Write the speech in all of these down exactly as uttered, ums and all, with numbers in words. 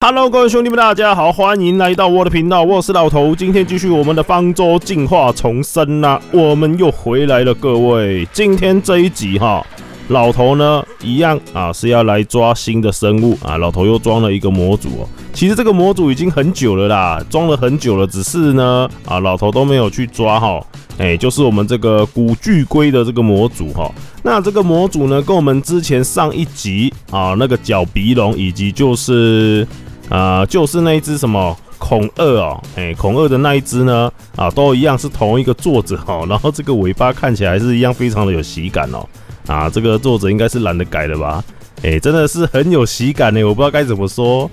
Hello， 各位兄弟们，大家好，欢迎来到我的频道，我是老头。今天继续我们的方舟进化重生啦、啊，我们又回来了，各位。今天这一集哈，老头呢一样啊是要来抓新的生物啊，老头又装了一个模组哦。其实这个模组已经很久了啦，装了很久了，只是呢啊老头都没有去抓哈。 哎、欸，就是我们这个古巨龟的这个模组哈，那这个模组呢，跟我们之前上一集啊那个角鼻龙以及就是啊、呃、就是那一只什么孔二哦，哎、欸、孔二的那一只呢啊都一样是同一个作者哦，然后这个尾巴看起来是一样非常的有喜感哦，啊这个作者应该是懒得改的吧，哎、欸、真的是很有喜感哎、欸，我不知道该怎么说，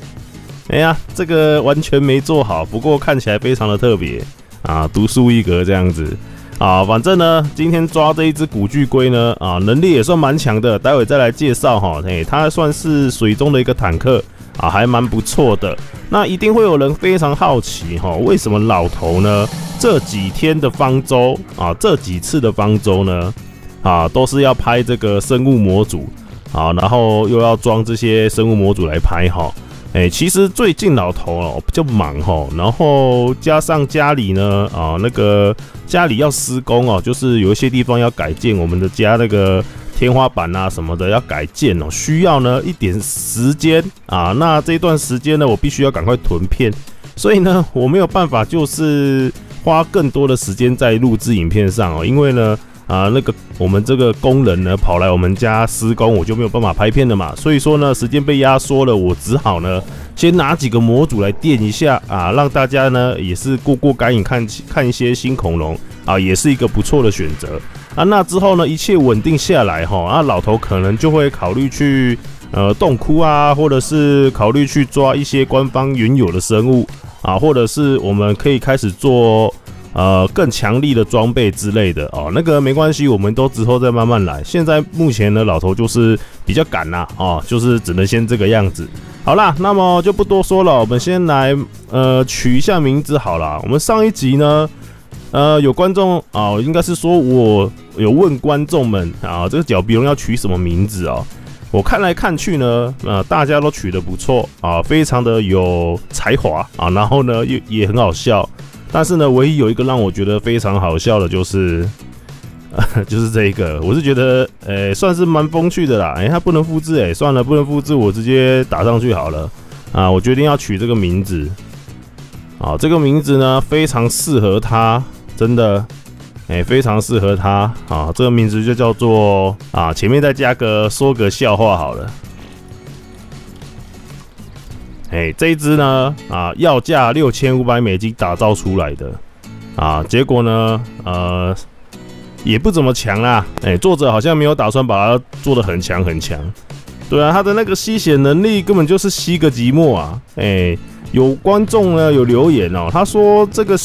哎、欸、呀这个完全没做好，不过看起来非常的特别啊，独树一格这样子。 啊，反正呢，今天抓这一只古巨龟呢，啊，能力也算蛮强的，待会再来介绍哈。哎、欸，它算是水中的一个坦克啊，还蛮不错的。那一定会有人非常好奇哈，为什么老头呢这几天的方舟啊，这几次的方舟呢，啊，都是要拍这个生物模组啊，然后又要装这些生物模组来拍哈。哎、欸，其实最近老头哦比较忙哦，然后加上家里呢啊那个家里要施工哦，就是有一些地方要改建，我们的家那个天花板啊什么的要改建哦，需要呢一点时间啊。那这段时间呢，我必须要赶快囤片，所以呢我没有办法就是花更多的时间在录制影片上哦，因为呢啊那个我们这个工人呢跑来我们家施工，我就没有办法拍片了嘛，所以说呢时间被压缩了，我只好呢。 先拿几个模组来垫一下啊，让大家呢也是过过干瘾，看看一些新恐龙啊，也是一个不错的选择啊。那之后呢，一切稳定下来哈，啊老头可能就会考虑去呃洞窟啊，或者是考虑去抓一些官方原有的生物啊，或者是我们可以开始做呃更强力的装备之类的哦。那个没关系，我们都之后再慢慢来。现在目前呢，老头就是比较赶啦啊，就是只能先这个样子。 好啦，那么就不多说了，我们先来呃取一下名字好啦。我们上一集呢，呃有观众啊、哦，应该是说我有问观众们啊、哦，这个角鼻龙要取什么名字哦？我看来看去呢，呃大家都取得不错啊，非常的有才华啊，然后呢也也很好笑，但是呢唯一有一个让我觉得非常好笑的就是。 就是这一个，我是觉得，呃、欸，算是蛮风趣的啦。哎、欸，它不能复制，哎，算了，不能复制，我直接打上去好了。啊，我决定要取这个名字。啊，这个名字呢，非常适合它，真的，哎、欸，非常适合它。啊，这个名字就叫做啊，前面再加个说个笑话好了。哎、欸，这一只呢，啊，要价六千五百美金打造出来的。啊，结果呢，呃。 也不怎么强啦，哎、欸，作者好像没有打算把它做得很强很强。对啊，他的那个吸血能力根本就是吸个寂寞啊。哎、欸，有观众呢有留言哦、喔，他说这个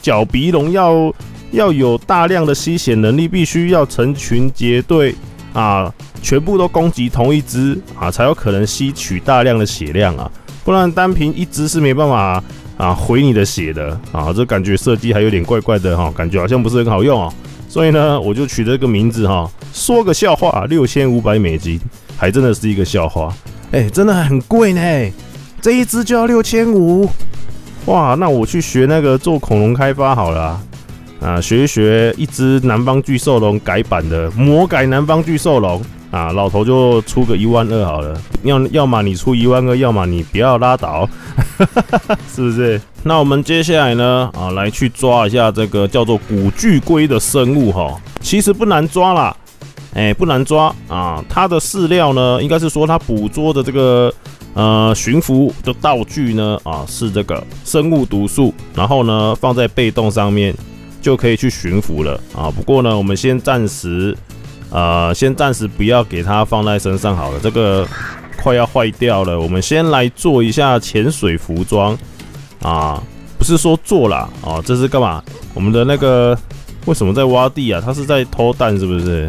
角鼻龙要要有大量的吸血能力，必须要成群结队啊，全部都攻击同一只啊，才有可能吸取大量的血量啊，不然单凭一只是没办法啊回你的血的啊。这感觉设计还有点怪怪的哈、喔，感觉好像不是很好用哦、喔。 所以呢，我就取了个名字哈，说个笑话，六千五百美金，还真的是一个笑话，哎、欸，真的很贵呢，这一只就要六千五，哇，那我去学那个做恐龙开发好了啊，啊，学一学一只南方巨兽龙改版的魔改南方巨兽龙啊，老头就出个一万二好了，要要么你出一万二，要么你不要拉倒，是不是？ 那我们接下来呢？啊，来去抓一下这个叫做古巨龟的生物哈。其实不难抓啦，哎、欸，不难抓啊。它的饲料呢，应该是说它捕捉的这个呃驯服的道具呢，啊，是这个生物毒素，然后呢放在被动上面就可以去驯服了啊。不过呢，我们先暂时呃先暂时不要给它放在身上好了，这个快要坏掉了。我们先来做一下潜水服装。 啊，不是说做啦，哦、啊，这是干嘛？我们的那个为什么在挖地啊？他是在偷蛋是不是？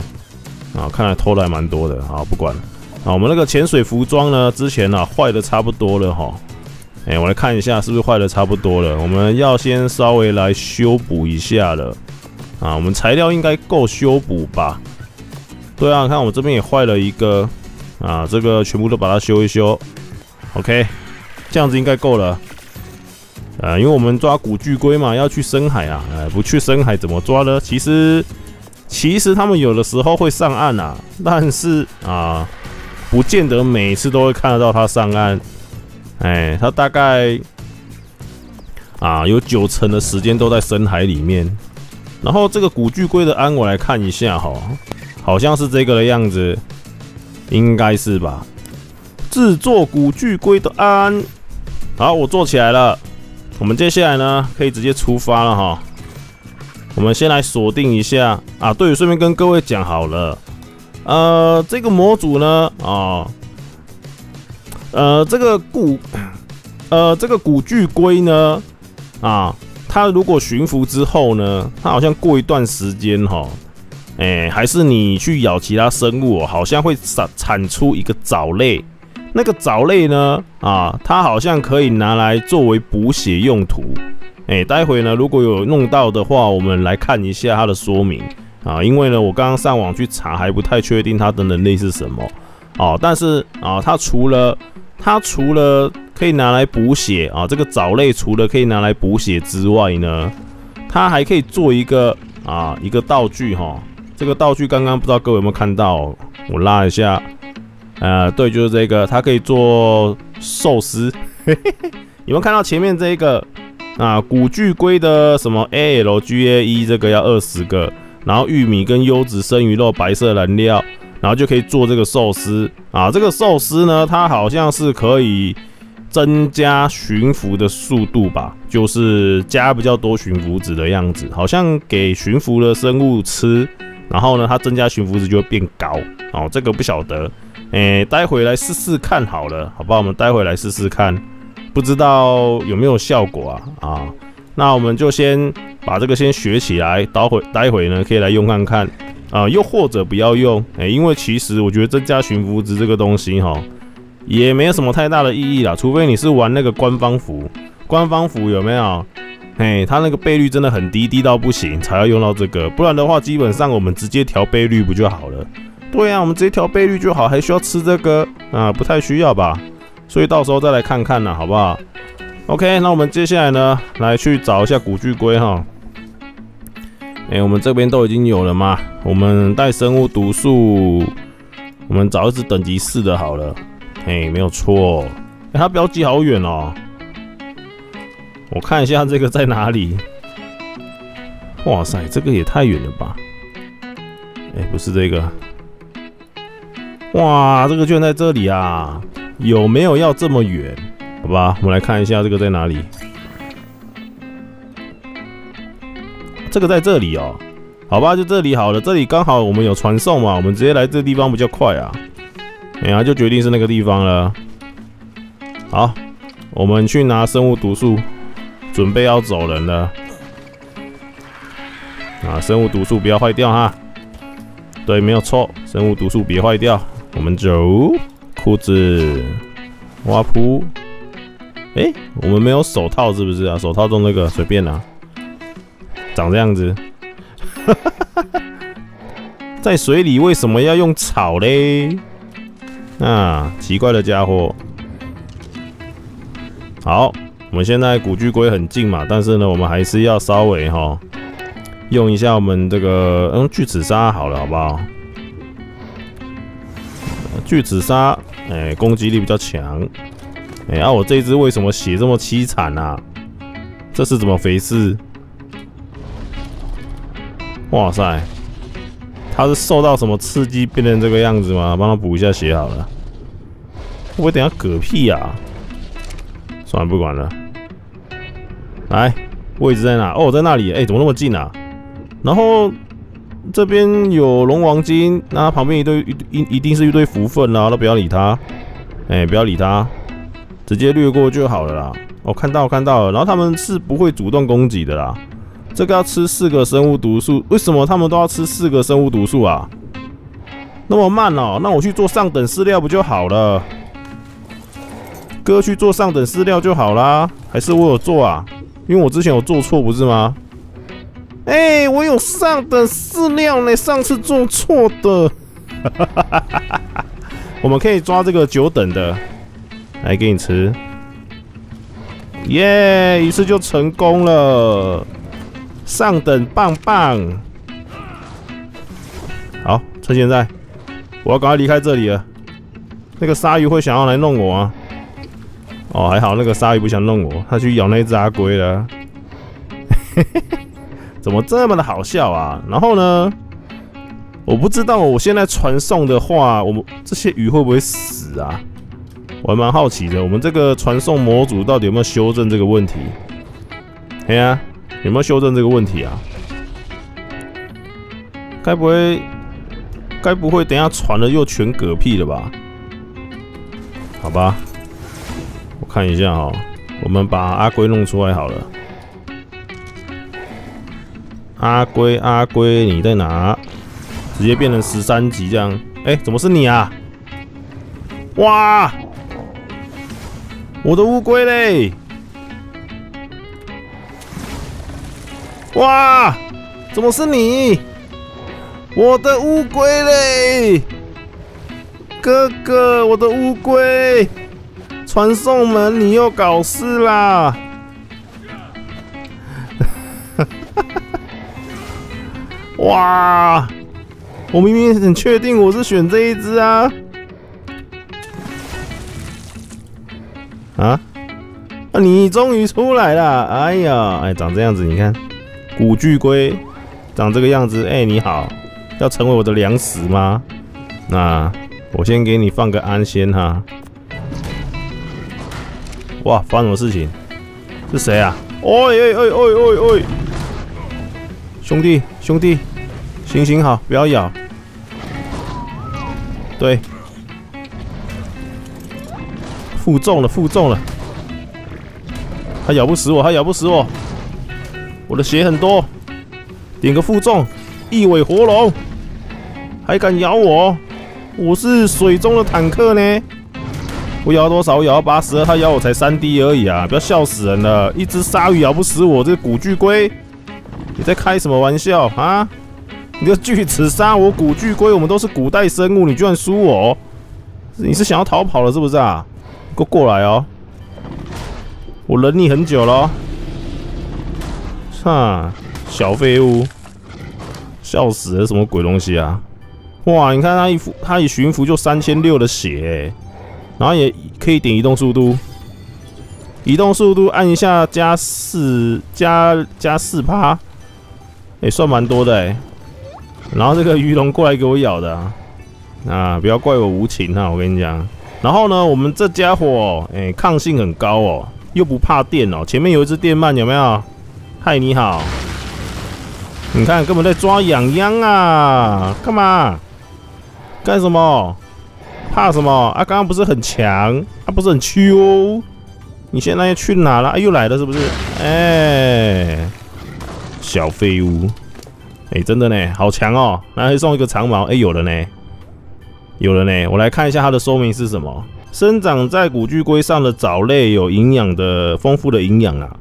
啊，看来偷来蛮多的，啊，不管了。啊，我们那个潜水服装呢，之前啊坏的差不多了哈。哎、欸，我来看一下是不是坏的差不多了，我们要先稍微来修补一下了。啊，我们材料应该够修补吧？对啊，看我这边也坏了一个，啊，这个全部都把它修一修。OK。这样子应该够了。呃，因为我们抓古巨龟嘛，要去深海啊，呃，不去深海怎么抓呢？其实，其实他们有的时候会上岸啊，但是啊、呃，不见得每次都会看得到它上岸。哎，它大概啊有九成的时间都在深海里面。然后这个古巨龟的鞍，我来看一下哈，好像是这个的样子，应该是吧？制作古巨龟的鞍，好，我做起来了。 我们接下来呢，可以直接出发了哈。我们先来锁定一下啊，对，顺便跟各位讲好了，呃，这个模组呢，啊、哦，呃，这个古，呃，这个古巨龟呢，啊，它如果驯服之后呢，它好像过一段时间哈、哦，哎、欸，还是你去咬其他生物、哦，好像会产产出一个藻类。 那个藻类呢？啊，它好像可以拿来作为补血用途。哎、欸，待会呢，如果有弄到的话，我们来看一下它的说明啊。因为呢，我刚刚上网去查，还不太确定它的能力是什么哦、啊。但是啊，它除了它除了可以拿来补血啊，这个藻类除了可以拿来补血之外呢，它还可以做一个啊一个道具哈。这个道具刚刚不知道各位有没有看到？我拉一下。 呃，对，就是这个，它可以做寿司。有没有看到前面这个啊？古巨龟的什么 A L G A 一 这个要二十个，然后玉米跟优质生鱼肉、白色燃料，然后就可以做这个寿司啊。这个寿司呢，它好像是可以增加驯服的速度吧，就是加比较多驯服值的样子，好像给驯服的生物吃，然后呢，它增加驯服值就会变高哦。这个不晓得。 哎、欸，待会来试试看好了，好不好？我们待会来试试看，不知道有没有效果啊？啊，那我们就先把这个先学起来，待会待会呢可以来用看看啊，又或者不要用，哎、欸，因为其实我觉得增加驯服值这个东西哈，也没有什么太大的意义啦，除非你是玩那个官方服，官方服有没有？哎、欸，它那个倍率真的很低，低到不行才要用到这个，不然的话基本上我们直接调倍率不就好了？ 对啊，我们直接调倍率就好，还需要吃这个啊？不太需要吧？所以到时候再来看看啦，好不好 ？OK， 那我们接下来呢，来去找一下古巨龟哈。哎、欸，我们这边都已经有了嘛？我们带生物毒素，我们找一只等级四的好了。哎、欸，没有错。哎、欸，它标记好远哦。我看一下这个在哪里。哇塞，这个也太远了吧？哎、欸，不是这个。 哇，这个居然在这里啊！有没有要这么远？好吧，我们来看一下这个在哪里。这个在这里哦，好吧，就这里好了。这里刚好我们有传送嘛，我们直接来这个地方比较快啊。哎呀，就决定是那个地方了。好，我们去拿生物毒素，准备要走人了。啊，生物毒素不要坏掉哈。对，没有错，生物毒素别坏掉。 我们走，裤子，花圃。哎、欸，我们没有手套是不是啊？手套中那个随便啊，长这样子。在水里为什么要用草嘞？啊，奇怪的家伙。好，我们现在古巨龟很近嘛，但是呢，我们还是要稍微齁用一下我们这个用锯齿鲨好了，好不好？ 锯齿鲨，哎、欸，攻击力比较强。哎、欸，啊，我这一只为什么血这么凄惨啊？这是怎么回事？哇塞，它是受到什么刺激变成这个样子吗？帮它补一下血好了。会不会等下嗝屁啊？算了，不管了。来，位置在哪？哦，在那里。哎、欸，怎么那么近啊？然后。 这边有龙王金，那旁边一堆一一一定是一堆福分啦，都不要理他，哎、欸，不要理他，直接略过就好了啦。哦，看到看到了，然后他们是不会主动攻击的啦。这个要吃四个生物毒素，为什么他们都要吃四个生物毒素啊？那么慢哦、喔，那我去做上等饲料不就好了？哥去做上等饲料就好啦，还是我有做啊？因为我之前有做错不是吗？ 哎、欸，我有上等饲料呢，上次做错的。我们可以抓这个九等的来给你吃。耶、yeah, 一次就成功了，上等棒棒。好，趁现在，我要赶快离开这里了。那个鲨鱼会想要来弄我啊！哦，还好那个鲨鱼不想弄我，它去咬那只阿龟了。怎么这么的好笑啊？然后呢，我不知道我现在传送的话，我们这些鱼会不会死啊？ 我还蛮好奇的，我们这个传送模组到底有没有修正这个问题？哎呀、啊，有没有修正这个问题啊？该不会，该不会等一下传了又全嗝屁了吧？好吧，我看一下哦、喔，我们把阿龟弄出来好了。阿龟，阿龟，你在哪？直接变成十三级这样。哎、欸，怎么是你啊？哇！ 我的乌龟嘞！哇，怎么是你？我的乌龟嘞！哥哥，我的乌龟，传送门你又搞事啦！哇，我明明很确定我是选这一只啊！ 啊！啊，你终于出来了！哎呀，哎，长这样子，你看，古巨龟长这个样子。哎，你好，要成为我的粮食吗？那我先给你放个安先哈。哇，发生什么事情？是谁啊？哦哎哎哎哎哎！兄弟兄弟，行行好，不要咬。对。 负重了，负重了！它咬不死我，它咬不死我！我的血很多，点个负重，一尾活龙，还敢咬我？我是水中的坦克呢！我咬多少？我咬到八十二，它咬我才三滴而已啊！不要笑死人了！一只鲨鱼咬不死我，这古巨龟，你在开什么玩笑啊？你这巨齿鲨，我古巨龟，我们都是古代生物，你居然输我？你是想要逃跑了是不是啊？ 给我过来哦！我忍你很久了、哦，哈，小废物，笑死了！什么鬼东西啊？哇，你看他一服，他一巡服就三千六的血、欸，然后也可以点移动速度，移动速度按一下加四加加四趴，也、欸、算蛮多的哎、欸。然后这个鱼龙过来给我咬的啊，啊，不要怪我无情啊！我跟你讲。 然后呢，我们这家伙，哎、欸，抗性很高哦，又不怕电哦。前面有一只电鳗，有没有？嗨，你好，你看，根本在抓痒痒啊！干嘛？干什么？怕什么？啊，刚刚不是很强，啊，不是很 Q？你现在又去哪了？啊，又来了是不是？哎、欸，小废物，哎、欸，真的呢，好强哦！然后送一个长矛，哎、欸，有了呢。 有了呢，我来看一下它的说明是什么。生长在古巨龟上的藻类有营养的丰富的营养啊，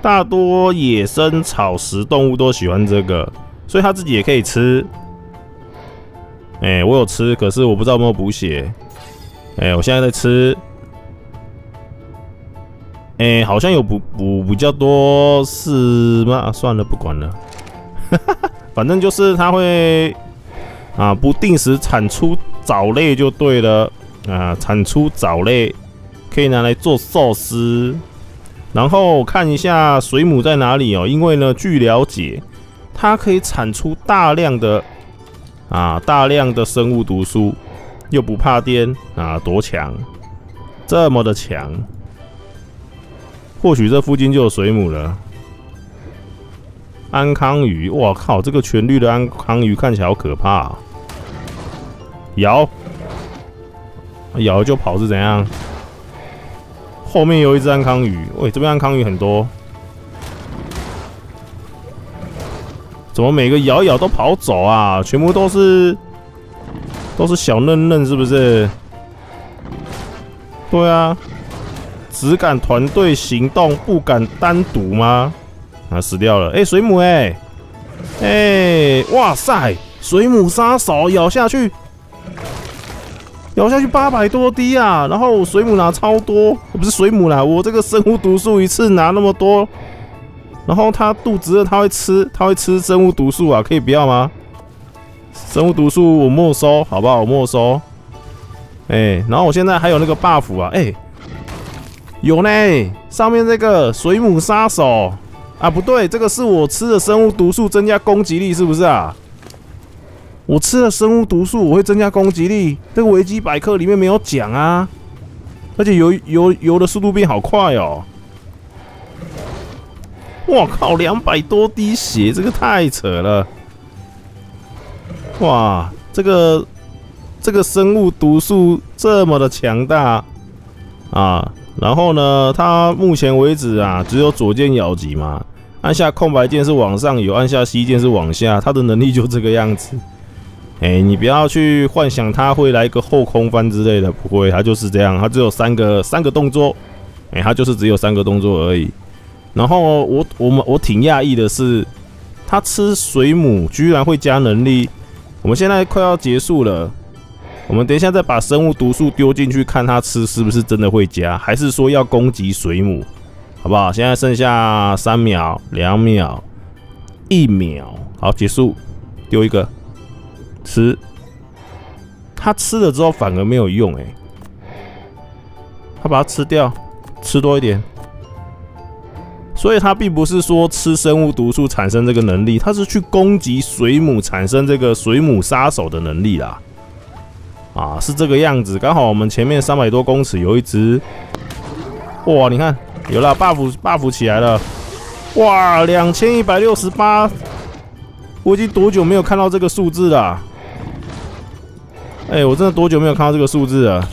大多野生草食动物都喜欢这个，所以它自己也可以吃。哎、欸，我有吃，可是我不知道有没有补血。哎、欸，我现在在吃。哎、欸，好像有补补比较多是吗、啊？算了，不管了，反正就是它会啊不定时产出。 藻类就对了啊，产出藻类可以拿来做寿司。然后看一下水母在哪里哦，因为呢，据了解，它可以产出大量的啊大量的生物毒素，又不怕电啊，多强，这么的强。或许这附近就有水母了。安康鱼，哇靠，这个全绿的安康鱼看起来好可怕啊。 咬，咬了就跑是怎样？后面有一只安康鱼，喂，这边安康鱼很多，怎么每个咬咬都跑走啊？全部都是都是小嫩嫩，是不是？对啊，只敢团队行动，不敢单独吗？啊，死掉了！哎、欸，水母、欸，哎、欸，哎，哇塞，水母杀手咬下去。咬下去八百多滴啊，然后水母拿超多，不是水母啦，我这个生物毒素一次拿那么多。然后它肚子饿，它会吃，它会吃生物毒素啊，可以不要吗？生物毒素我没收，好不好？我没收。哎、欸，然后我现在还有那个 buff 啊，哎、欸，有呢，上面这个水母杀手啊，不对，这个是我吃的生物毒素增加攻击力，是不是啊？ 我吃了生物毒素，我会增加攻击力。这个维基百科里面没有讲啊，而且游游游的速度变好快哦！我靠，两百多滴血，这个太扯了！哇，这个这个生物毒素这么的强大啊！然后呢，它目前为止啊，只有左键咬击嘛，按下空白键是往上游，按下 C 键是往下，它的能力就这个样子。 哎、欸，你不要去幻想他会来一个后空翻之类的，不会，他就是这样，他只有三个三个动作，哎、欸，他就是只有三个动作而已。然后我我们我挺讶异的是，他吃水母居然会加能力。我们现在快要结束了，我们等一下再把生物毒素丢进去，看他吃是不是真的会加，还是说要攻击水母，好不好？现在剩下三秒、两秒、一秒，好，结束，丢一个。 吃，他吃了之后反而没有用哎、欸，他把它吃掉，吃多一点，所以他并不是说吃生物毒素产生这个能力，他是去攻击水母产生这个水母杀手的能力啦，啊，是这个样子。刚好我们前面三百多公尺有一只，哇，你看有了 buff buff 起来了，哇，两千一百六十八，我已经多久没有看到这个数字了、啊？ 哎、欸，我真的多久没有看到这个数字了？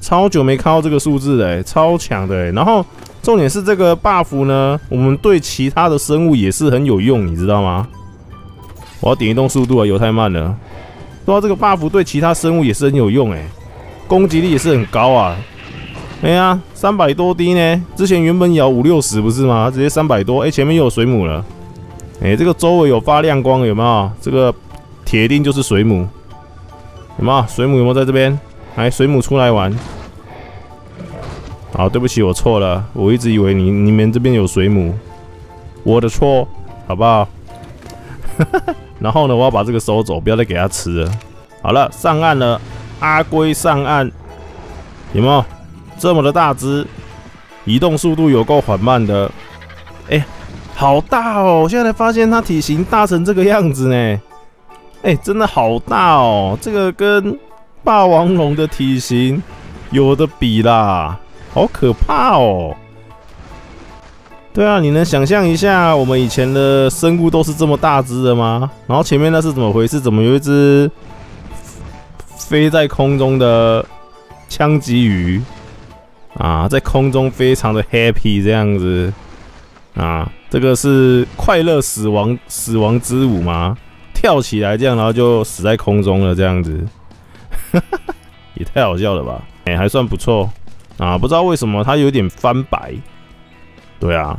超久没看到这个数字哎、欸，超强的哎、欸。然后重点是这个 buff 呢，我们对其他的生物也是很有用，你知道吗？我要点移动速度啊，游太慢了。不知道这个 buff 对其他生物也是很有用哎、欸，攻击力也是很高啊。哎呀，三百多滴呢，之前原本咬五六十不是吗？直接三百多。哎、欸，前面又有水母了。哎、欸，这个周围有发亮光有没有？这个铁定就是水母。 有没有水母？有没有在这边？来，水母出来玩。好，对不起，我错了，我一直以为你你们这边有水母，我的错，好不好？然后呢，我要把这个收走，不要再给它吃了。好了，上岸了，阿龟上岸。有没有这么的大只？移动速度有够缓慢的。哎、欸，好大哦！我现在才发现它体型大成这个样子呢。 哎、欸，真的好大哦！这个跟霸王龙的体型有的比啦，好可怕哦！对啊，你能想象一下我们以前的生物都是这么大只的吗？然后前面那是怎么回事？怎么有一只飞在空中的枪击鱼啊，在空中非常的 happy 这样子啊？这个是快乐死亡死亡之舞吗？ 跳起来这样，然后就死在空中了，这样子，也太好笑了吧？哎、欸，还算不错啊，不知道为什么它有点翻白。对啊，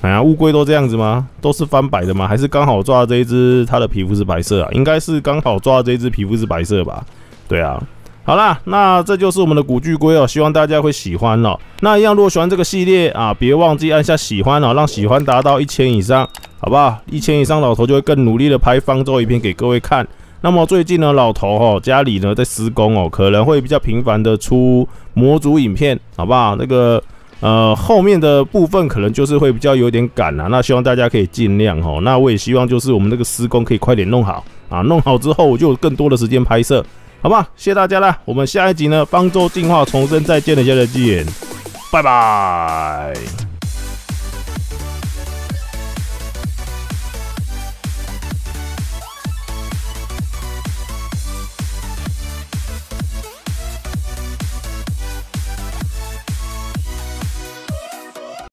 哎呀，乌龟都这样子吗？都是翻白的吗？还是刚好抓到这一只，它的皮肤是白色啊？应该是刚好抓到这一只皮肤是白色吧？对啊。 好啦，那这就是我们的古巨龟哦，希望大家会喜欢哦。那一样，如果喜欢这个系列啊，别忘记按下喜欢哦，让喜欢达到一千以上，好不好？一千以上，老头就会更努力的拍方舟影片给各位看。那么最近呢，老头哦家里呢在施工哦，可能会比较频繁的出模组影片，好不好？那个呃后面的部分可能就是会比较有点赶啦、啊，那希望大家可以尽量哦。那我也希望就是我们这个施工可以快点弄好啊，弄好之后我就有更多的时间拍摄。 好吧，谢谢大家啦！我们下一集呢，方舟进化重生再见了，下期见，拜拜。